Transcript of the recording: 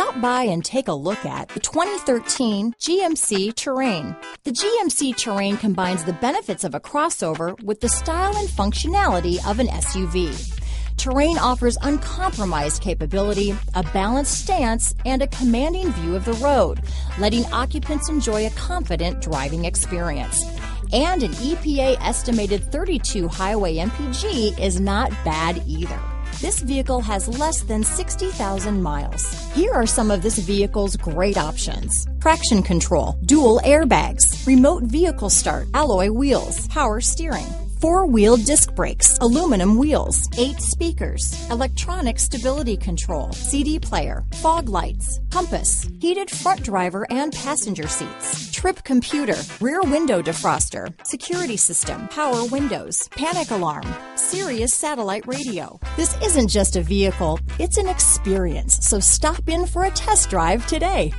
Stop by and take a look at the 2013 GMC Terrain. The GMC Terrain combines the benefits of a crossover with the style and functionality of an SUV. Terrain offers uncompromised capability, a balanced stance, and a commanding view of the road, letting occupants enjoy a confident driving experience. And an EPA-estimated 32 highway MPG is not bad either. This vehicle has less than 60,000 miles. Here are some of this vehicle's great options: traction control, dual airbags, remote vehicle start, alloy wheels, power steering, four-wheel disc brakes, aluminum wheels, 8 speakers, electronic stability control, CD player, fog lights, compass, heated front driver and passenger seats, trip computer, rear window defroster, security system, power windows, panic alarm, Sirius satellite radio. This isn't just a vehicle, it's an experience, so stop in for a test drive today.